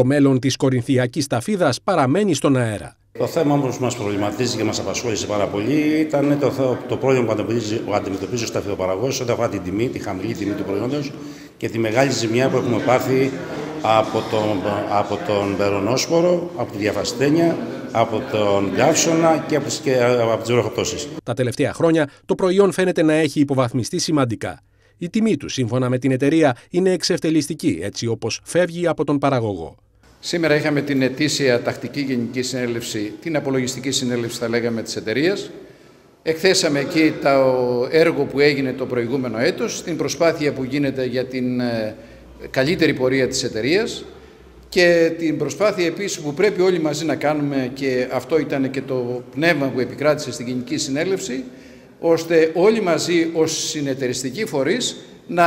Το μέλλον της Κορινθιακής Ταφίδας παραμένει στον αέρα. Το θέμα όμως μας προβληματίζει και μας απασχόλησε πάρα πολύ ήταν το πρόβλημα που αντιμετωπίζει ο σταφιδοπαραγωγός όταν αφορά την τιμή, τη χαμηλή τιμή του προϊόντος και τη μεγάλη ζημιά που έχουμε πάθει από τον περονόσπορο, από τη διαφασθένεια, από τον καύσωνα και από τις βροχοπτώσεις. Τα τελευταία χρόνια το προϊόν φαίνεται να έχει υποβαθμιστεί σημαντικά. Η τιμή του, σύμφωνα με την εταιρεία, είναι εξευτελιστική, έτσι όπως φεύγει από τον παραγωγό. Σήμερα είχαμε την ετήσια τακτική γενική συνέλευση, την απολογιστική συνέλευση, θα λέγαμε, της εταιρείας. Εκθέσαμε εκεί το έργο που έγινε το προηγούμενο έτος, την προσπάθεια που γίνεται για την καλύτερη πορεία της εταιρείας και την προσπάθεια επίσης που πρέπει όλοι μαζί να κάνουμε, και αυτό ήταν και το πνεύμα που επικράτησε στην γενική συνέλευση, ώστε όλοι μαζί ως συνεταιριστικοί φορείς να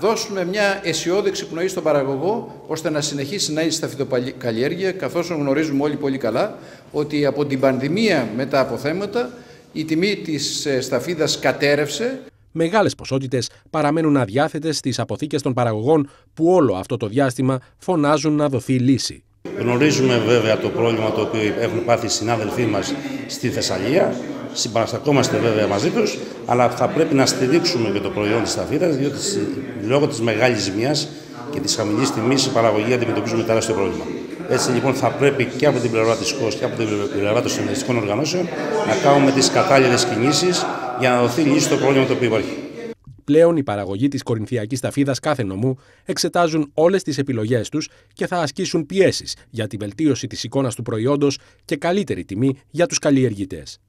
δώσουμε μια αισιόδοξη πνοή στον παραγωγό, ώστε να συνεχίσει να είναι σταφιδοκαλλιέργεια, καθώς γνωρίζουμε όλοι πολύ καλά ότι από την πανδημία με τα αποθέματα η τιμή της σταφίδας κατέρευσε. Μεγάλες ποσότητες παραμένουν αδιάθετες στις αποθήκες των παραγωγών που όλο αυτό το διάστημα φωνάζουν να δοθεί λύση. Γνωρίζουμε βέβαια το πρόβλημα το οποίο έχουν πάθει οι συνάδελφοί μας στη Θεσσαλία. Συμπαραστακόμαστε βέβαια μαζί τους, αλλά θα πρέπει να στηρίξουμε και το προϊόν της σταφίδας, διότι λόγω της μεγάλης ζημιάς και της χαμηλής τιμής η παραγωγή αντιμετωπίζουμε τεράστιο πρόβλημα. Έτσι λοιπόν θα πρέπει και από την πλευρά της ΚΟΣ και από την πλευρά των συνεταιριστικών οργανώσεων να κάνουμε τις κατάλληλες κινήσεις για να δοθεί λύση στο πρόβλημα το οποίο υπάρχει. Πλέον οι παραγωγοί της Κορινθιακής Ταφίδας κάθε νομού εξετάζουν όλες τις επιλογές τους και θα ασκήσουν πιέσεις για τη βελτίωση της εικόνας του προϊόντος και καλύτερη τιμή για τους καλλιεργητές.